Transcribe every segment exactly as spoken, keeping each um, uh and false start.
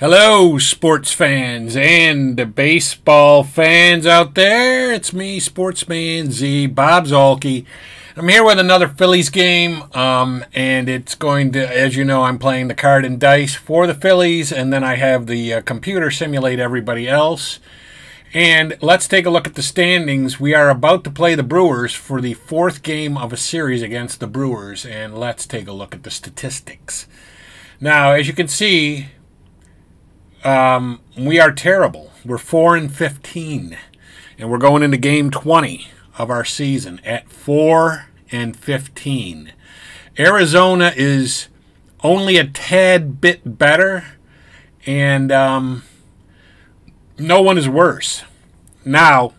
Hello, sports fans and baseball fans out there. It's me, Sportsman Z, Bob Zuhlke. I'm here with another Phillies game, um, and it's going to, as you know, I'm playing the card and dice for the Phillies, and then I have the uh, computer simulate everybody else. And let's take a look at the standings. We are about to play the Brewers for the fourth game of a series against the Brewers, and let's take a look at the statistics. Now, as you can see, Um, we are terrible. We're four and fifteen, and we're going into game twenty of our season at four and fifteen. Arizona is only a tad bit better, and um, no one is worse. Now,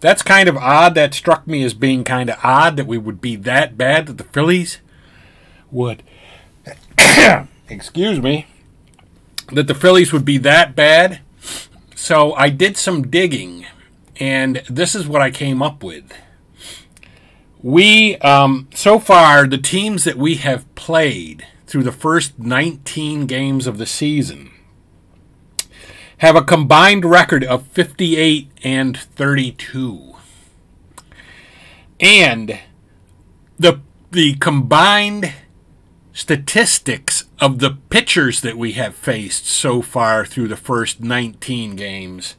that's kind of odd. That struck me as being kind of odd that we would be that bad, that the Phillies would, excuse me, that the Phillies would be that bad. So I did some digging, and this is what I came up with. We, um, so far, the teams that we have played through the first nineteen games of the season have a combined record of fifty-eight and thirty-two. And the, the combined statistics of the pitchers that we have faced so far through the first nineteen games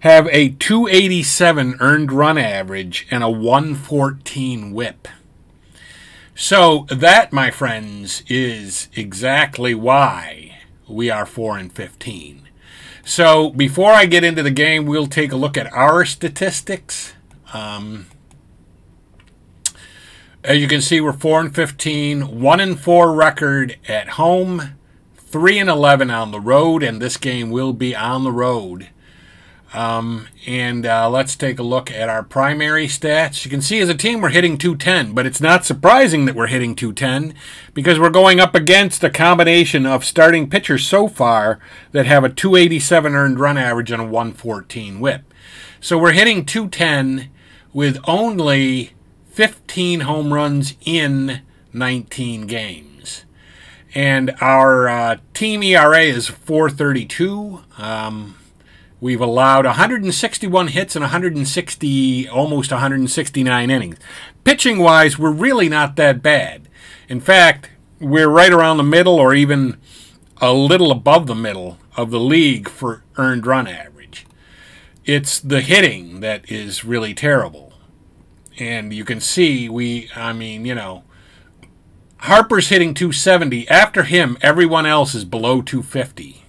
have a two eighty-seven earned run average and a one fourteen whip. So that, my friends, is exactly why we are four and fifteen. So before I get into the game, we'll take a look at our statistics. Um, As you can see, we're four and fifteen, one and four record at home, three and eleven on the road, and this game will be on the road. Um, and uh, let's take a look at our primary stats. You can see as a team we're hitting two ten, but it's not surprising that we're hitting two ten because we're going up against a combination of starting pitchers so far that have a two eighty-seven earned run average and a one fourteen whip. So we're hitting two ten with only fifteen home runs in nineteen games. And our uh, team E R A is four thirty-two. Um, we've allowed one hundred sixty-one hits and one hundred sixty, almost one hundred sixty-nine innings. Pitching-wise, we're really not that bad. In fact, we're right around the middle or even a little above the middle of the league for earned run average. It's the hitting that is really terrible. And you can see, we, I mean, you know, Harper's hitting two seventy. After him, everyone else is below two fifty.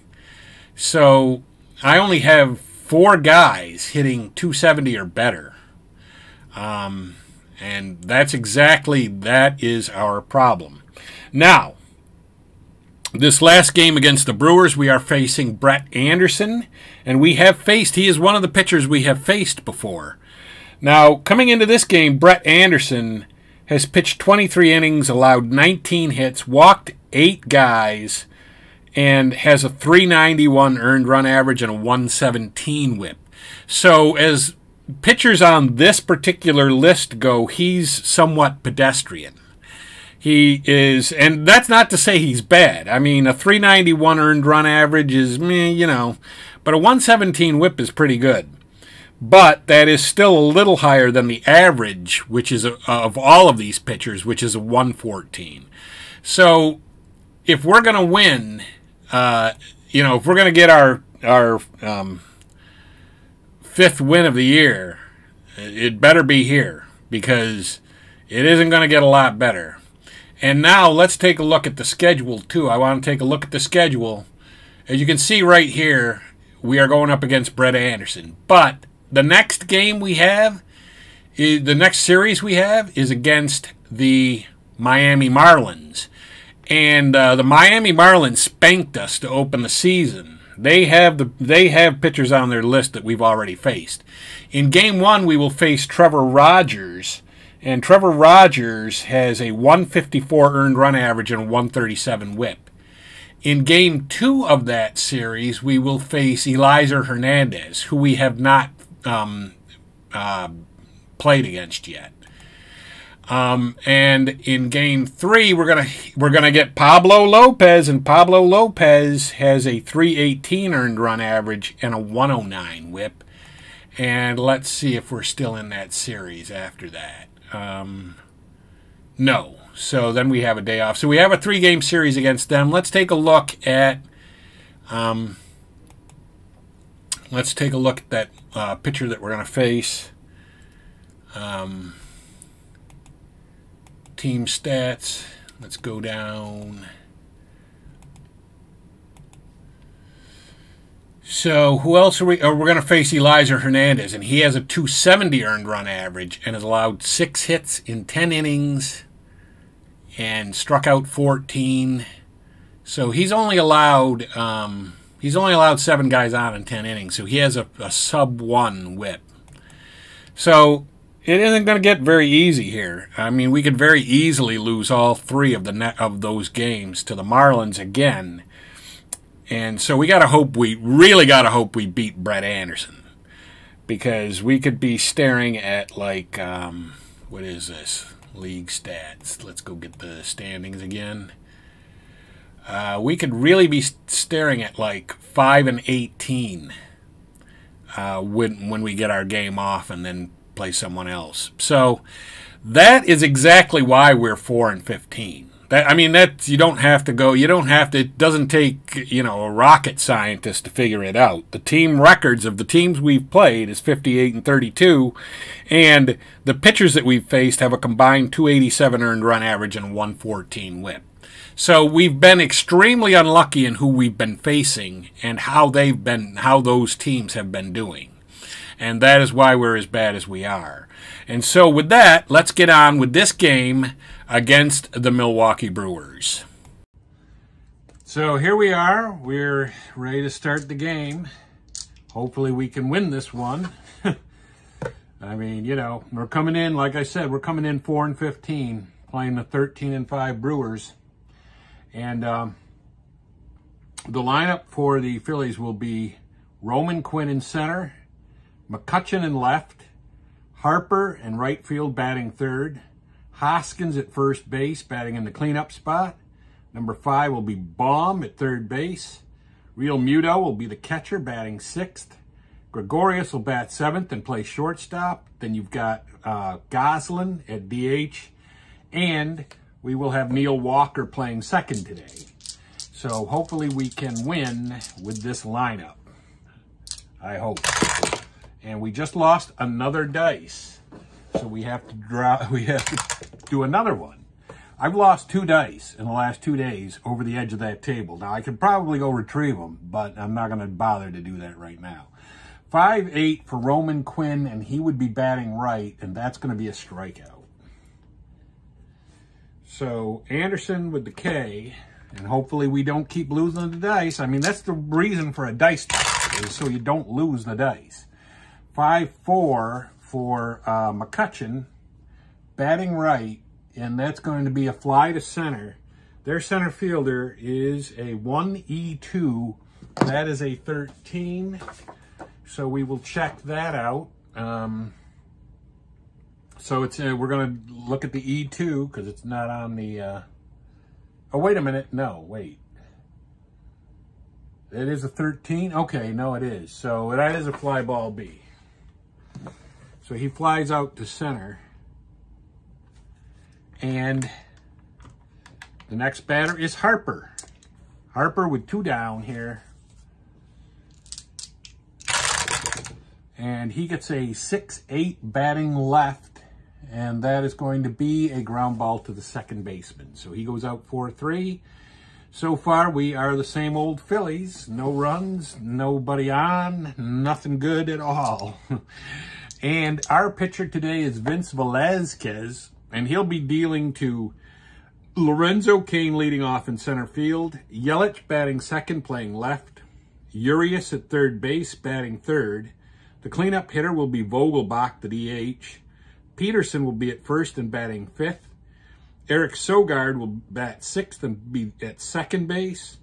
So I only have four guys hitting two seventy or better. Um, and that's exactly, that is our problem. Now, this last game against the Brewers, we are facing Brett Anderson. And we have faced, he is one of the pitchers we have faced before. Now, coming into this game, Brett Anderson has pitched twenty-three innings, allowed nineteen hits, walked eight guys, and has a three ninety-one earned run average and a one seventeen whip. So as pitchers on this particular list go, he's somewhat pedestrian. He is, and that's not to say he's bad. I mean, a three ninety-one earned run average is, meh, you know, but a one seventeen whip is pretty good. But that is still a little higher than the average, which is a, of all of these pitchers, which is a one fourteen. So if we're going to win, uh, you know, if we're going to get our, our um, fifth win of the year, it better be here because it isn't going to get a lot better. And now let's take a look at the schedule, too. I want to take a look at the schedule. As you can see right here, we are going up against Brett Anderson. But the next game we have, is, the next series we have, is against the Miami Marlins. And uh, the Miami Marlins spanked us to open the season. They have, the, they have pitchers on their list that we've already faced. In Game one, we will face Trevor Rogers. And Trevor Rogers has a one fifty-four earned run average and a one thirty-seven whip. In Game two of that series, we will face Eliezer Hernandez, who we have not um, uh, played against yet. Um, and in game three, we're gonna we're gonna get Pablo Lopez, and Pablo Lopez has a three eighteen earned run average and a one oh nine whip. And let's see if we're still in that series after that. Um, no. So then we have a day off. So we have a three-game series against them. Let's take a look at um, let's take a look at that uh, pitcher that we're gonna face. Um, Team stats. Let's go down. So who else are we? Oh, we're going to face Eliezer Hernandez, and he has a two seventy earned run average and has allowed six hits in ten innings and struck out fourteen. So he's only allowed um, he's only allowed seven guys out in ten innings. So he has a, a sub one whip. So it isn't going to get very easy here. I mean, we could very easily lose all three of the net of those games to the Marlins again, and so we got to hope we really got to hope we beat Brett Anderson, because we could be staring at like um, what is this league stats? Let's go get the standings again. Uh, we could really be staring at like five and eighteen uh, when when we get our game off and then play someone else. So that is exactly why we're four and fifteen. That, I mean, that you don't have to go, you don't have to, it doesn't take, you know, a rocket scientist to figure it out. The team records of the teams we've played is fifty-eight and thirty-two, and the pitchers that we've faced have a combined two eighty-seven earned run average and one fourteen whip. So we've been extremely unlucky in who we've been facing and how they've been, how those teams have been doing. And that is why we're as bad as we are. And so with that, let's get on with this game against the Milwaukee Brewers. So here we are. We're ready to start the game. Hopefully we can win this one. I mean, you know, we're coming in, like I said, we're coming in four and fifteen, playing the thirteen and five Brewers. And um, the lineup for the Phillies will be Roman Quinn in center, McCutchen in left, Harper in right field batting third, Hoskins at first base batting in the cleanup spot. Number five will be Bohm at third base. Realmuto will be the catcher batting sixth. Gregorius will bat seventh and play shortstop. Then you've got uh, Gosselin at D H. And we will have Neil Walker playing second today. So hopefully we can win with this lineup. I hope. And we just lost another dice, so we have to draw. We have to do another one. I've lost two dice in the last two days over the edge of that table. Now I could probably go retrieve them, but I'm not going to bother to do that right now. five eight for Roman Quinn, and he would be batting right, and that's going to be a strikeout. So Anderson with the K, and hopefully we don't keep losing the dice. I mean, that's the reason for a dice check, is so you don't lose the dice. five four for uh, McCutchen, batting right, and that's going to be a fly to center. Their center fielder is a one E two. That is a thirteen, so we will check that out. Um, so it's uh, we're going to look at the E two because it's not on the... Uh... Oh, wait a minute. No, wait. It is a thirteen? Okay, no, it is. So that is a fly ball B. So he flies out to center, and the next batter is Harper. Harper with two down here, and he gets a six eight batting left, and that is going to be a ground ball to the second baseman. So he goes out four three. So far, we are the same old Phillies. No runs, nobody on, nothing good at all. And our pitcher today is Vince Velasquez, and he'll be dealing to Lorenzo Cain leading off in center field, Yelich batting second, playing left, Urias at third base, batting third. The cleanup hitter will be Vogelbach, the D H. Peterson will be at first and batting fifth. Eric Sogard will bat sixth and be at second base.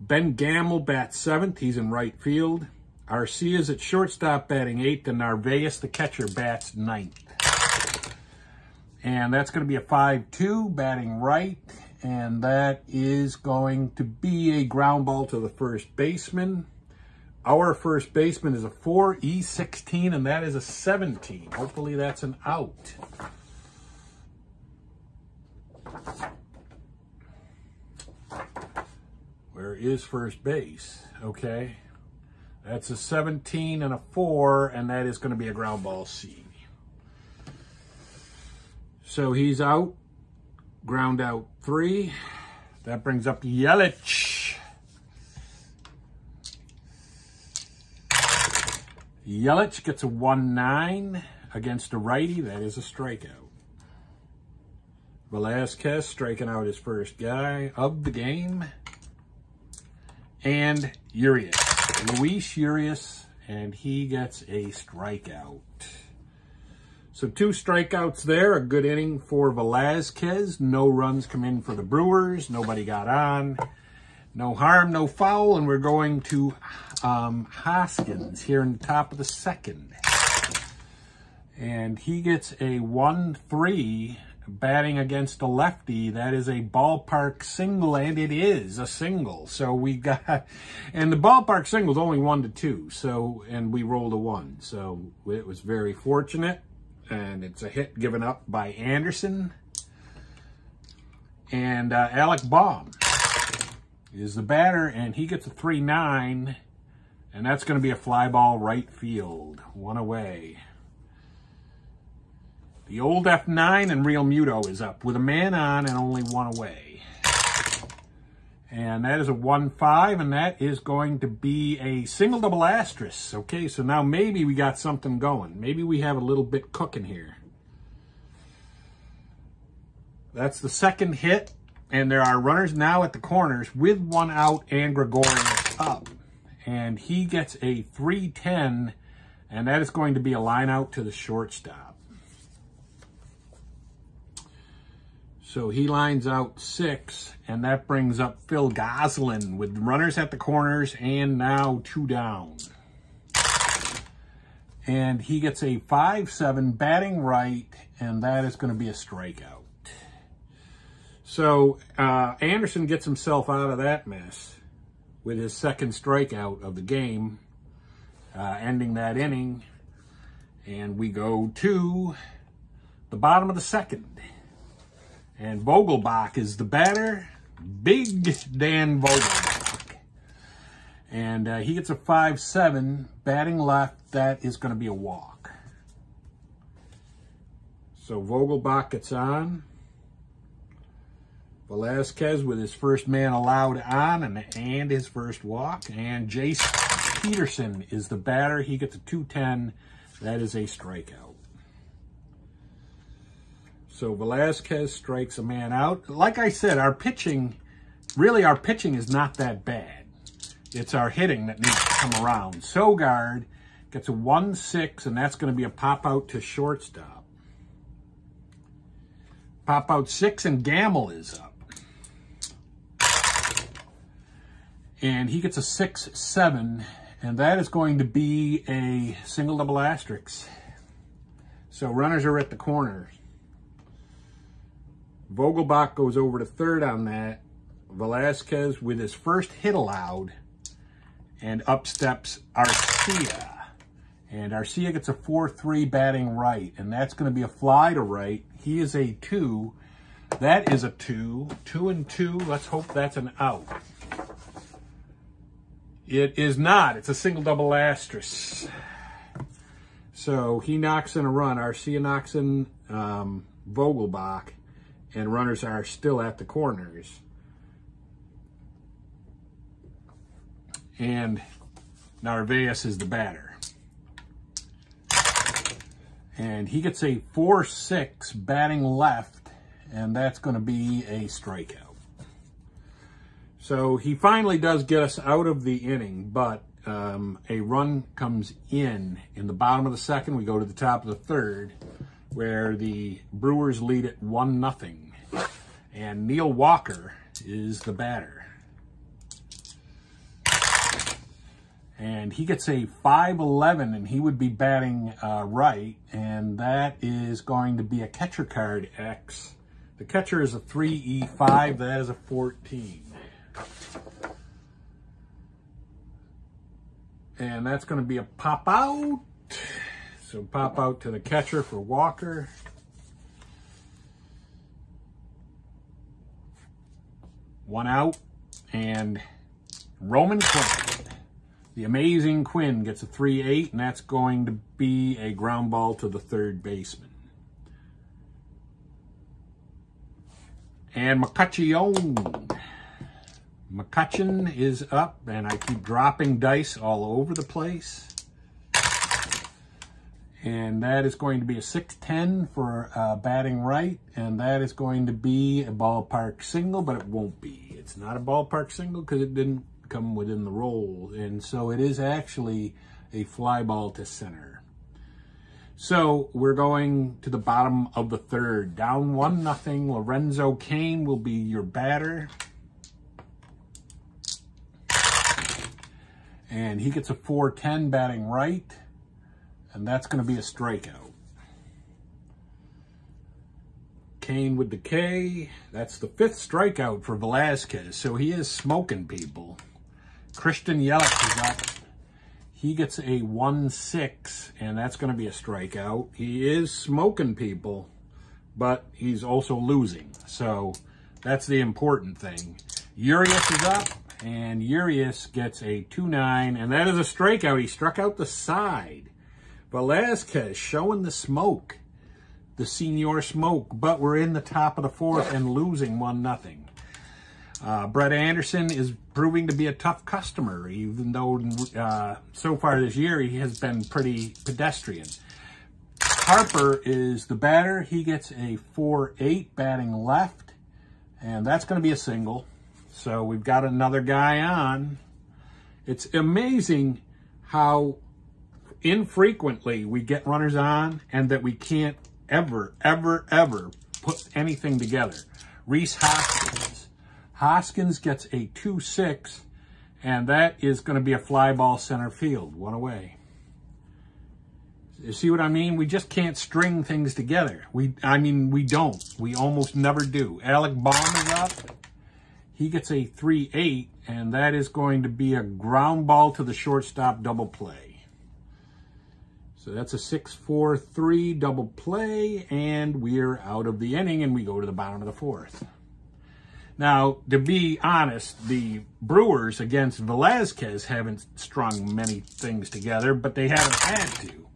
Ben Gamel bats seventh. He's in right field. Arcia's at shortstop batting eighth, and Narvaez, the catcher, bats ninth. And that's going to be a five two, batting right. And that is going to be a ground ball to the first baseman. Our first baseman is a four E sixteen, and that is a seventeen. Hopefully that's an out. Where is first base? Okay. That's a seventeen and a four, and that is going to be a ground ball C. So he's out. Ground out three. That brings up Yelich. Yelich gets a one nine against a righty. That is a strikeout. Velasquez striking out his first guy of the game. And Urias. Luis Urias, and he gets a strikeout. So two strikeouts there, a good inning for Velasquez. No runs come in for the Brewers. Nobody got on. No harm, no foul, and we're going to um, Hoskins here in the top of the second. And he gets a one three batting against a lefty. That is a ballpark single, and it is a single. So we got, and the ballpark single is only one to two. So, and we rolled a one. So it was very fortunate. And it's a hit given up by Anderson. And uh, Alec Bohm is the batter, and he gets a three nine. And that's going to be a fly ball right field. One away. The old F nine, and Realmuto is up with a man on and only one away. And that is a one five, and that is going to be a single double asterisk. Okay, so now maybe we got something going. Maybe we have a little bit cooking here. That's the second hit, and there are runners now at the corners with one out and Gregorius up. And he gets a three ten, and that is going to be a line out to the shortstop. So he lines out six, and that brings up Phil Gosselin with runners at the corners and now two down. And he gets a five seven batting right, and that is going to be a strikeout. So uh, Anderson gets himself out of that mess with his second strikeout of the game, uh, ending that inning. And we go to the bottom of the second. And Vogelbach is the batter, big Dan Vogelbach. And uh, he gets a five seven, batting left. That is going to be a walk. So Vogelbach gets on. Velasquez with his first man allowed on and, and his first walk. And Jace Peterson is the batter. He gets a two ten. That is a strikeout. So Velasquez strikes a man out. Like I said, our pitching, really our pitching is not that bad. It's our hitting that needs to come around. Sogard gets a one six, and that's going to be a pop out to shortstop. Pop out six, and Gamel is up. And he gets a six seven, and that is going to be a single double asterisk. So runners are at the corners. Vogelbach goes over to third on that. Velasquez with his first hit allowed. And up steps Arcia. And Arcia gets a four three batting right. And that's going to be a fly to right. He is a two. That is a two. Two and two. Let's hope that's an out. It is not. It's a single double asterisk. So he knocks in a run. Arcia knocks in um, Vogelbach. And runners are still at the corners. And Narvaez is the batter. And he gets a four six batting left, and that's going to be a strikeout. So he finally does get us out of the inning, but um, a run comes in. In the bottom of the second, we go to the top of the third, where the Brewers lead it one nothing. And Neil Walker is the batter. and he gets a five eleven, and he would be batting uh, right, and that is going to be a catcher card X. The catcher is a three E five, that is a fourteen. And that's going to be a pop out. So pop out to the catcher for Walker. One out, and Roman Quinn. The amazing Quinn gets a three eight, and that's going to be a ground ball to the third baseman. And McCutchen. McCutchen is up, and I keep dropping dice all over the place. And that is going to be a six ten for uh, batting right. And that is going to be a ballpark single, but it won't be. It's not a ballpark single because it didn't come within the roll. And so it is actually a fly ball to center. So we're going to the bottom of the third. Down one nothing. Lorenzo Cain will be your batter. And he gets a four ten batting right. And that's going to be a strikeout. Cain with the K. That's the fifth strikeout for Velasquez. So he is smoking people. Christian Yelich is up. He gets a one six. And that's going to be a strikeout. He is smoking people. But he's also losing. So that's the important thing. Urias is up. And Urias gets a two nine. And that is a strikeout. He struck out the side. Velasquez showing the smoke, the senior smoke, but we're in the top of the fourth and losing one nothing. Uh, Brett Anderson is proving to be a tough customer, even though uh, so far this year he has been pretty pedestrian. Harper is the batter. He gets a four eight batting left, and that's going to be a single. So we've got another guy on. It's amazing how infrequently we get runners on and that we can't ever, ever, ever put anything together. Rhys Hoskins. Hoskins gets a two six, and that is going to be a fly ball center field, one away. You see what I mean? We just can't string things together. We, I mean, we don't. We almost never do. Alec Bohm is up. He gets a three eight, and that is going to be a ground ball to the shortstop double play. So that's a six four three double play, and we're out of the inning, and we go to the bottom of the fourth. Now, to be honest, the Brewers against Velasquez haven't strung many things together, but they haven't had to.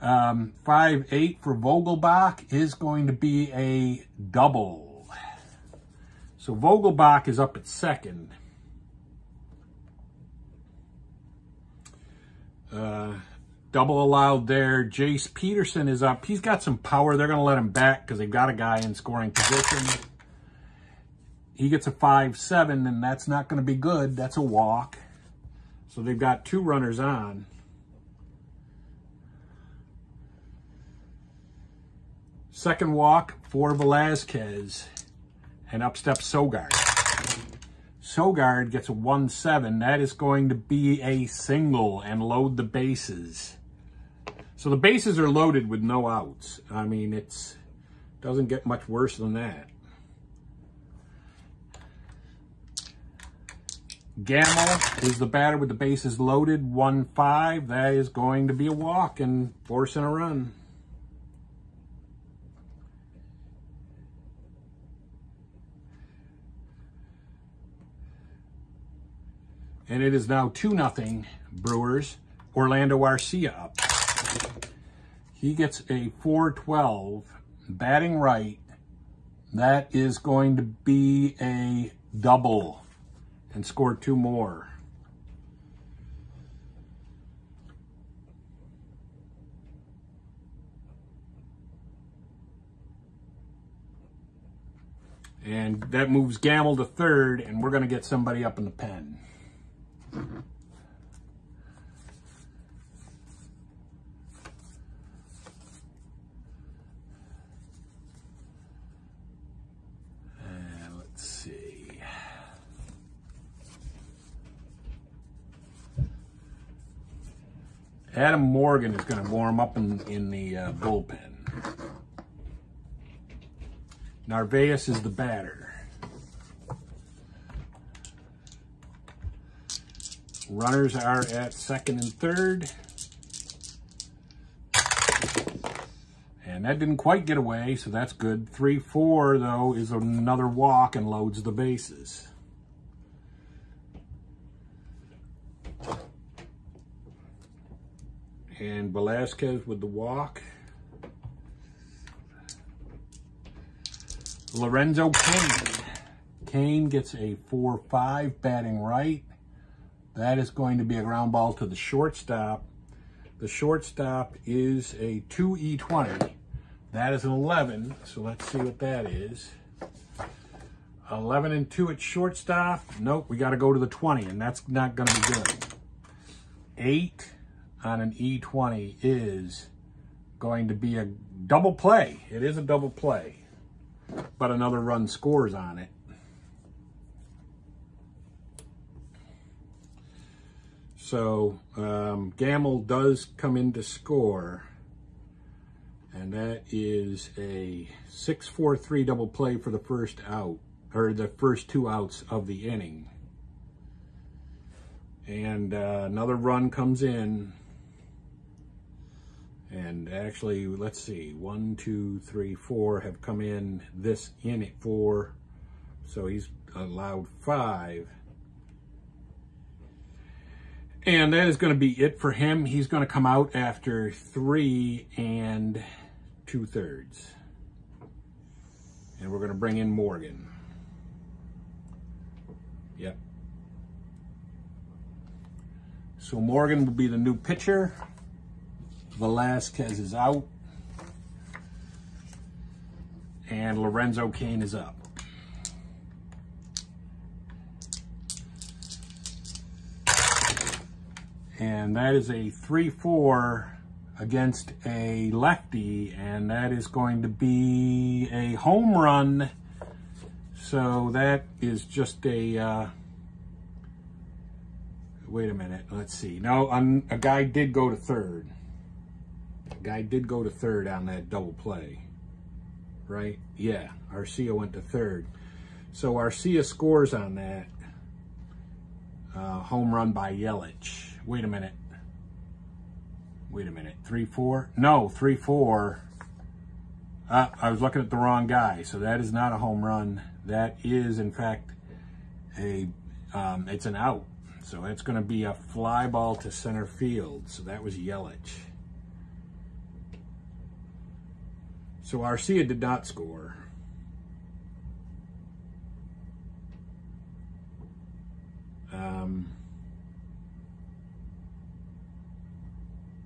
Um, five eight for Vogelbach is going to be a double. So Vogelbach is up at second. Uh... Double allowed there. Jace Peterson is up. He's got some power. They're going to let him back because they've got a guy in scoring position. He gets a five seven, and that's not going to be good. That's a walk. So they've got two runners on. Second walk for Velasquez. And up steps Sogard. Sogard gets a one seven. That is going to be a single and load the bases. So the bases are loaded with no outs. I mean, it's doesn't get much worse than that. Gamel is the batter with the bases loaded, one five. That is going to be a walk and forcing a run. And it is now two nothing Brewers. Orlando Arcia up. He gets a four twelve batting right. That is going to be a double and score two more. And that moves Gamel to third, and we're going to get somebody up in the pen. And let's see. Adam Morgan is going to warm up in, in the uh, bullpen. Narvaez is the batter. Runners are at second and third. And that didn't quite get away, so that's good. three four, though, is another walk and loads the bases. And Velasquez with the walk. Lorenzo Cain. Cain gets a four five batting right. That is going to be a ground ball to the shortstop. The shortstop is a two E twenty. That is an eleven, so let's see what that is. eleven and two at shortstop. Nope, we got to go to the twenty, and that's not going to be good. eight on an E twenty is going to be a double play. It is a double play, but another run scores on it. So um, Gamel does come in to score, and that is a six four three double play for the first out, or the first two outs of the inning. And uh, another run comes in. And actually, let's see, one, two, three, four have come in this inning, four. So he's allowed five. And that is going to be it for him. He's going to come out after three and two thirds. And we're going to bring in Morgan. Yep. So Morgan will be the new pitcher. Velasquez is out. And Lorenzo Cain is up. And that is a three four against a lefty, and that is going to be a home run. So that is just a, uh, wait a minute, let's see. No, um, a guy did go to third. A guy did go to third on that double play, right? Yeah, Arcia went to third. So Arcia scores on that. Uh, home run by Yelich. Wait a minute. Wait a minute. three four? No, three four. Uh, I was looking at the wrong guy, so that is not a home run. That is, in fact, a um, it's an out. So it's going to be a fly ball to center field. So that was Yelich. So Arcia did not score. Um,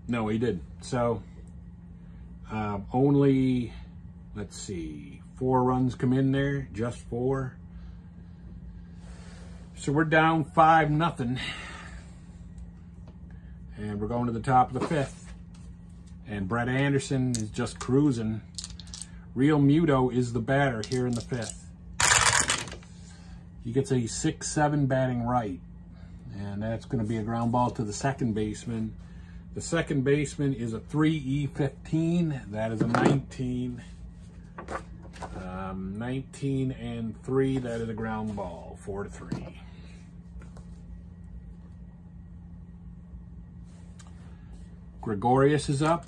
no, he did. So, uh, only, let's see, four runs come in there, just four. So we're down five nothing. And we're going to the top of the fifth. And Brett Anderson is just cruising. Realmuto is the batter here in the fifth. He gets a six seven batting right, and that's going to be a ground ball to the second baseman. The second baseman is a three E fifteen. That is a nineteen. Um, nineteen and three, that is a ground ball, four to three. Gregorius is up.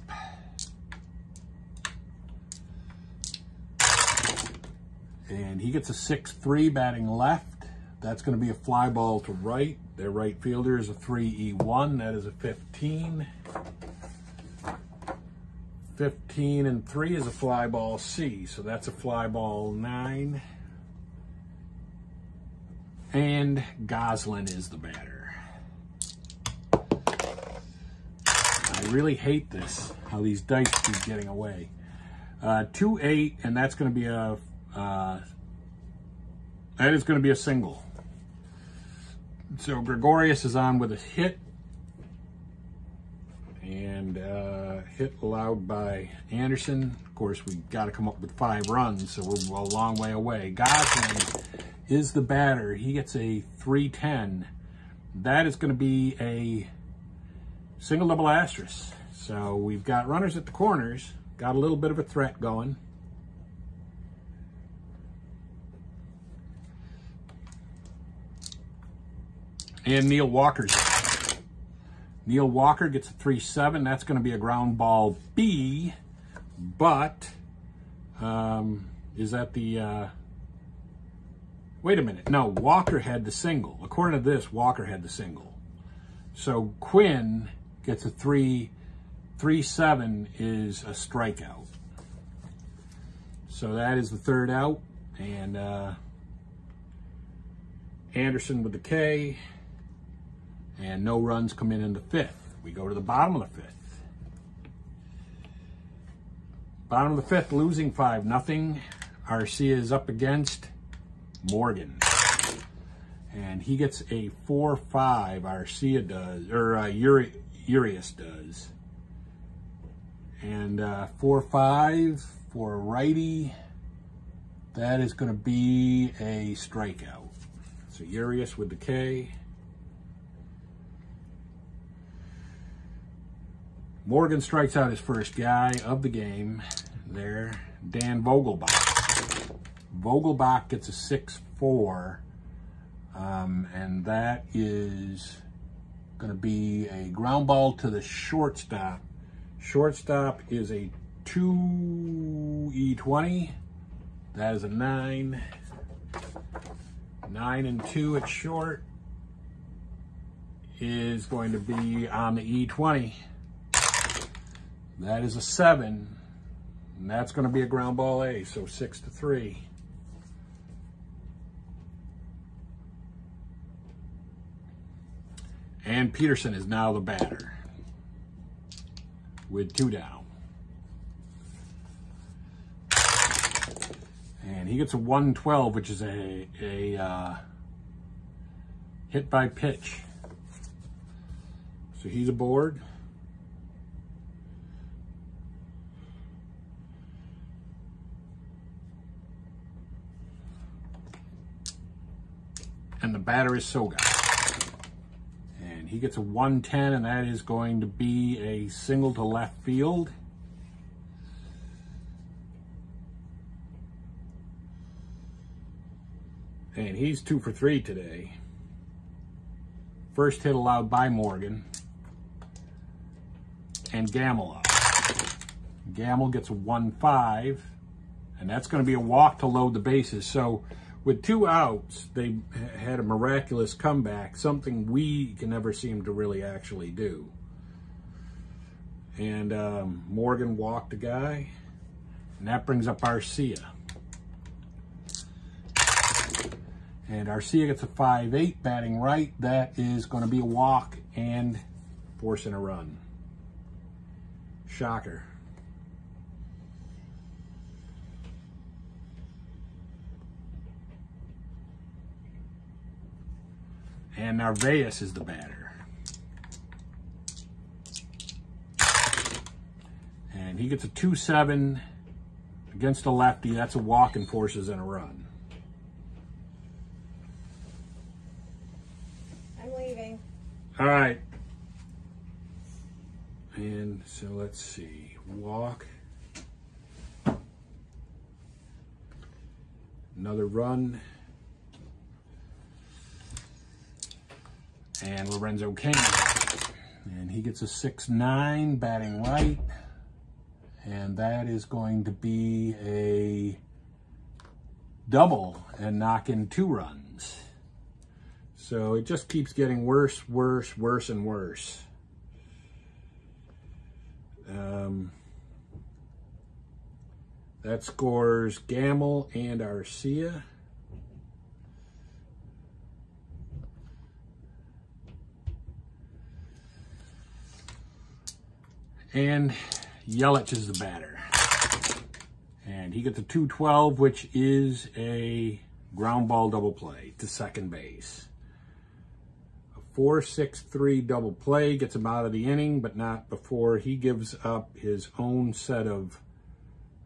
And he gets a six three batting left. That's going to be a fly ball to right. Their right fielder is a three E one. That is a fifteen. fifteen and three is a fly ball C. So that's a fly ball nine. And Gosselin is the batter. I really hate this, how these dice keep getting away. Uh, two eight, and that's going to be a Uh, that is going to be a single. So Gregorius is on with a hit, and uh, hit allowed by Anderson. Of course, we got to come up with five runs, so we're a long way away. Gosselin is the batter. He gets a three ten. That is going to be a single double asterisk. So we've got runners at the corners, got a little bit of a threat going. And Neil Walker's. Neil Walker gets a three seven. That's going to be a ground ball B, but um, is that the... Uh, wait a minute. No, Walker had the single. According to this, Walker had the single. So Quinn gets a three, three seven is a strikeout. So that is the third out. And uh, Anderson with the K. And no runs come in in the fifth. We go to the bottom of the fifth. Bottom of the fifth, losing five nothing. Arcia is up against Morgan. And he gets a four five, Arcia does, or uh, Uri, Urias does. And uh, four five for a righty. That is going to be a strikeout. So Urias with the K. Morgan strikes out his first guy of the game there, Dan Vogelbach. Vogelbach gets a six four, um, and that is going to be a ground ball to the shortstop. Shortstop is a two E twenty. That is a nine. nine and two at short is going to be on the E twenty. That is a seven, and that's going to be a ground ball A, so six to three. And Peterson is now the batter with two down. And he gets a one twelve, which is a, a uh, hit by pitch. So he's aboard. And the batter is Sogard. And he gets a one ten, and that is going to be a single to left field. And he's two for three today. First hit allowed by Morgan. And Gamel up. Gamel gets a one five, and that's going to be a walk to load the bases. So with two outs, they had a miraculous comeback, something we can never seem to really actually do. And um, Morgan walked a guy, and that brings up Arcia. And Arcia gets a five eight, batting right. That is going to be a walk and forcing a run. Shocker. And Narvaez is the batter. And he gets a two seven against a lefty. That's a walk and forces in a run. I'm leaving. All right. And so let's see. Walk. Another run. And Lorenzo Cain. And he gets a six nine, batting right. And that is going to be a double and knock in two runs. So it just keeps getting worse, worse, worse, and worse. Um, that scores Gamel and Arcia. And Yelich is the batter. And he gets a two twelve, which is a ground ball double play to second base. A four six three double play gets him out of the inning, but not before he gives up his own set of,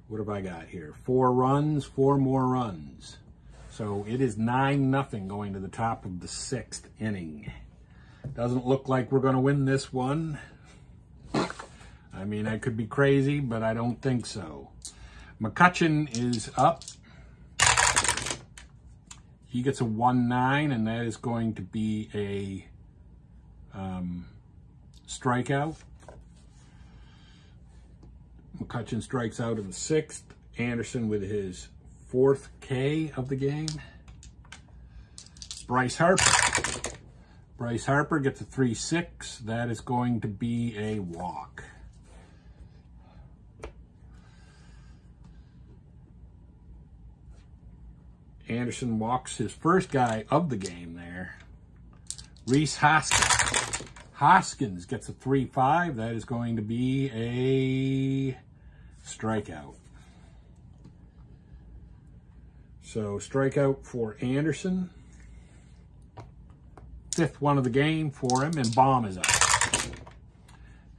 what have I got here? Four runs, four more runs. So it is nine nothing going to the top of the sixth inning. Doesn't look like we're going to win this one. I mean, I could be crazy, but I don't think so. McCutchen is up. He gets a one nine, and that is going to be a um, strikeout. McCutchen strikes out in the sixth. Anderson with his fourth K of the game. Bryce Harper. Bryce Harper gets a three six. That is going to be a walk. Anderson walks his first guy of the game there. Rhys Hoskins. Hoskins gets a three five. That is going to be a strikeout. So strikeout for Anderson. Fifth one of the game for him, and Bohm is up.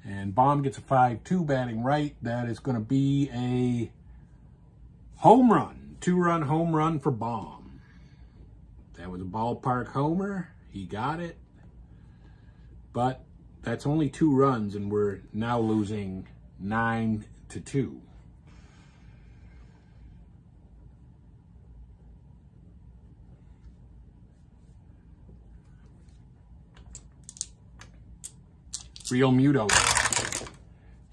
And Bohm gets a five two batting right. That is going to be a home run. Two-run home run for Bohm. That was a ballpark homer. He got it. But that's only two runs, and we're now losing nine to two. Realmuto.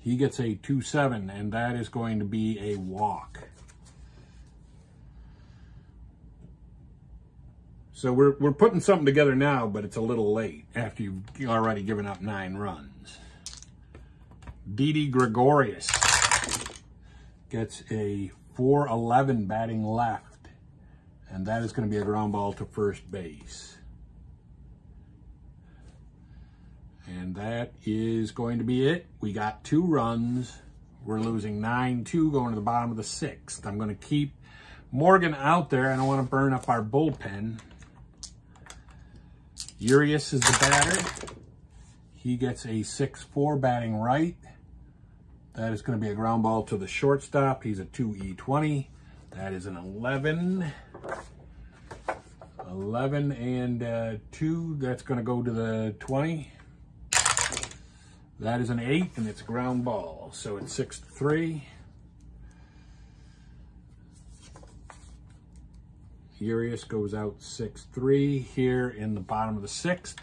He gets a two seven, and that is going to be a walk. So we're, we're putting something together now, but it's a little late after you've already given up nine runs. Didi Gregorius gets a four eleven batting left, and that is going to be a ground ball to first base. And that is going to be it. We got two runs. We're losing nine two going to the bottom of the sixth. I'm going to keep Morgan out there. I don't want to burn up our bullpen. Urias is the batter. He gets a six four batting right. That is going to be a ground ball to the shortstop. He's a two E twenty. That is an eleven. eleven and uh, two. That's going to go to the twenty. That is an eight, and it's a ground ball. So it's six to three. Urias goes out six three here in the bottom of the sixth.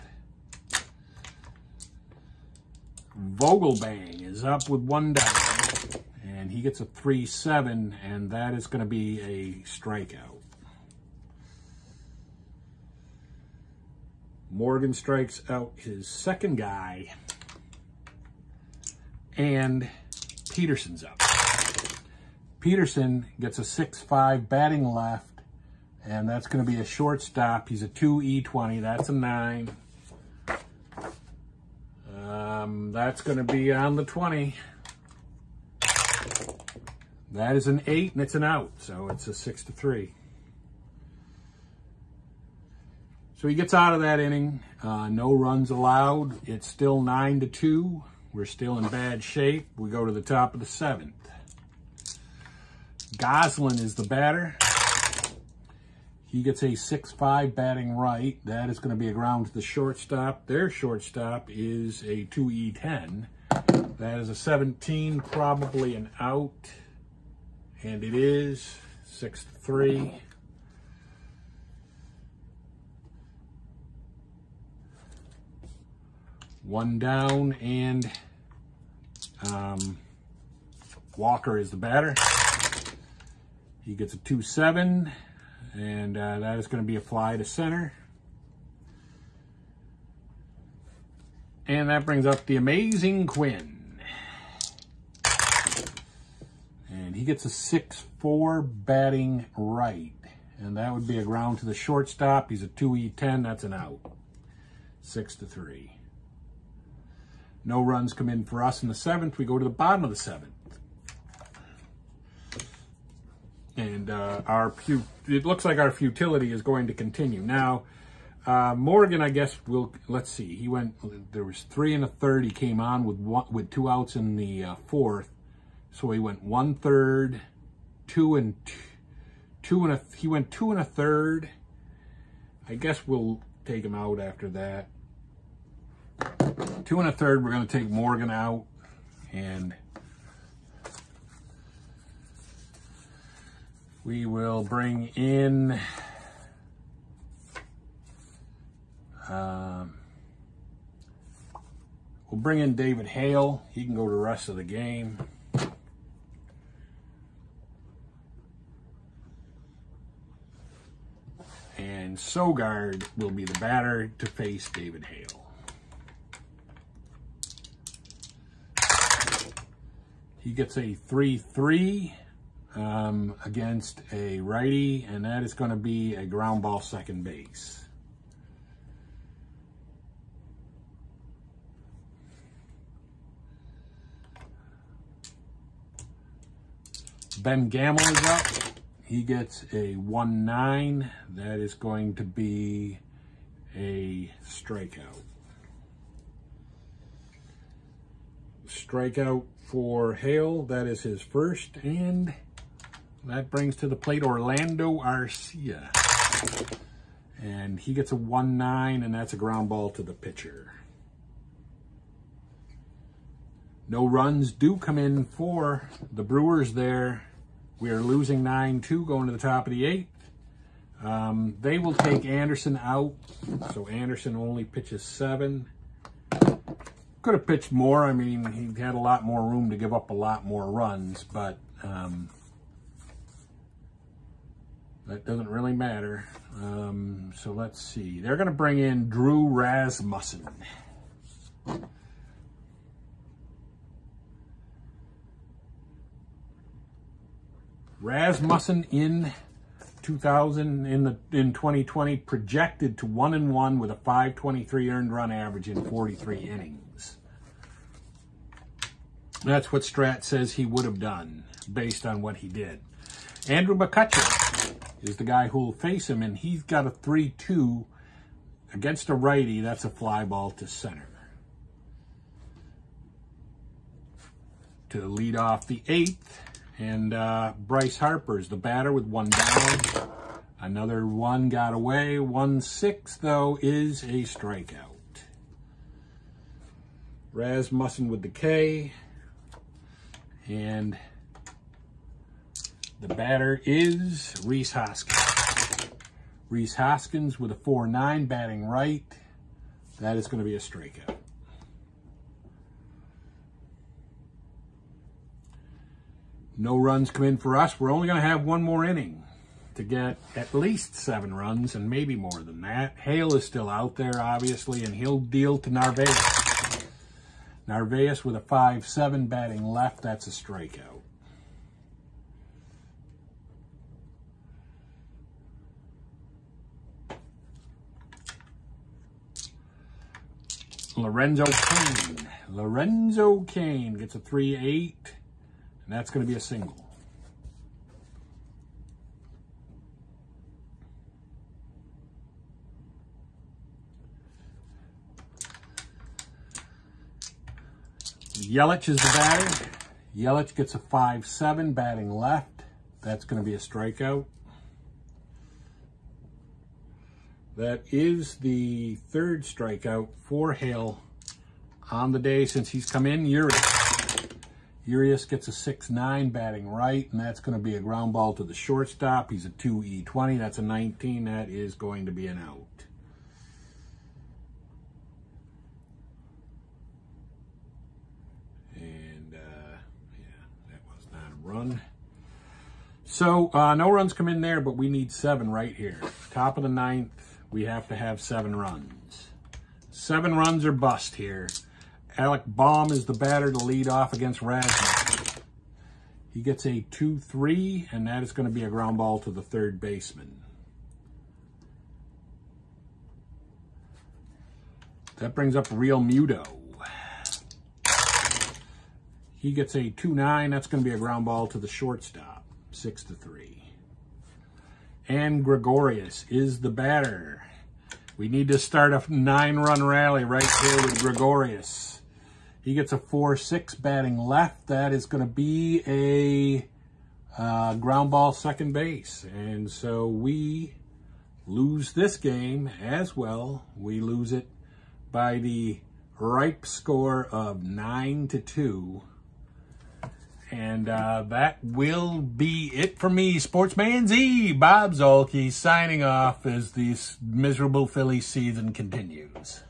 Vogelbach is up with one down, and he gets a three seven, and that is going to be a strikeout. Morgan strikes out his second guy, and Peterson's up. Peterson gets a six five batting left, and that's going to be a shortstop. He's a two E twenty. That's a nine. Um, that's going to be on the twenty. That is an eight, and it's an out. So it's a six to three. So he gets out of that inning. Uh, no runs allowed. It's still nine to two. We're still in bad shape. We go to the top of the seventh. Gosselin is the batter. He gets a six five batting right. That is going to be a ground to the shortstop. Their shortstop is a two E ten. That is a seventeen, probably an out. And it is six to three. One down, and um, Walker is the batter. He gets a two seven. And uh, that is going to be a fly to center. And that brings up the amazing Quinn. And he gets a six four batting right. And that would be a ground to the shortstop. He's a two E ten. That's an out. six to three. No runs come in for us in the seventh. We go to the bottom of the seventh. And uh, our it looks like our futility is going to continue. Now, uh, Morgan, I guess, will, let's see. He went, there was three and a third. He came on with one, with two outs in the uh, fourth. So he went one third, two and two and a, he went two and a third. I guess we'll take him out after that. Two and a third, we're going to take Morgan out. and we will bring in um, we'll bring in David Hale. He can go to the rest of the game. And Sogard will be the batter to face David Hale. He gets a three three um, against a righty, and that is going to be a ground ball second base. Ben Gamel is up. He gets a one nine. That is going to be a strikeout. Strikeout for Hale. That is his first. And that brings to the plate Orlando Arcia. And he gets a one nine, and that's a ground ball to the pitcher. No runs do come in for the Brewers there. We are losing nine two going to the top of the eighth. Um, they will take Anderson out. So Anderson only pitches seven. Could have pitched more. I mean, he had a lot more room to give up a lot more runs, but um, that doesn't really matter. Um, so let's see. They're going to bring in Drew Rasmussen. Rasmussen in two thousand in the in twenty twenty projected to one and one with a five twenty-three earned run average in forty-three innings. That's what Strat says he would have done based on what he did. Andrew McCutchen is the guy who will face him, and he's got a three two against a righty. That's a fly ball to center to lead off the eighth. And uh, Bryce Harper is the batter with one down. Another one got away. one six, though, is a strikeout. Rasmussen with the K. And the batter is Rhys Hoskins. Rhys Hoskins with a four nine batting right. That is going to be a strikeout. No runs come in for us. We're only going to have one more inning to get at least seven runs and maybe more than that. Hale is still out there, obviously, and he'll deal to Narvaez. Narvaez with a five seven batting left. That's a strikeout. Lorenzo Cain. Lorenzo Cain gets a three eight. And that's going to be a single. Yelich is the batter. Yelich gets a five seven batting left. That's going to be a strikeout. That is the third strikeout for Hale on the day since he's come in. Urias. Urias gets a six nine batting right, and that's going to be a ground ball to the shortstop. He's a two E twenty. That's a nineteen. That is going to be an out. And, uh, yeah, that was not a run. So, uh, no runs come in there, but we need seven right here. Top of the ninth, we have to have seven runs. Seven runs or bust here. Alec Bohm is the batter to lead off against Rasmussen. He gets a two three, and that is going to be a ground ball to the third baseman. That brings up Realmuto. He gets a two nine. That's going to be a ground ball to the shortstop, six to three. And Gregorius is the batter. We need to start a nine-run rally right here with Gregorius. He gets a four six batting left. That is going to be a uh, ground ball second base. And so we lose this game as well. We lose it by the ripe score of nine to two And uh, that will be it for me, Sportsman Z. Bob Zuhlke signing off as this miserable Philly season continues.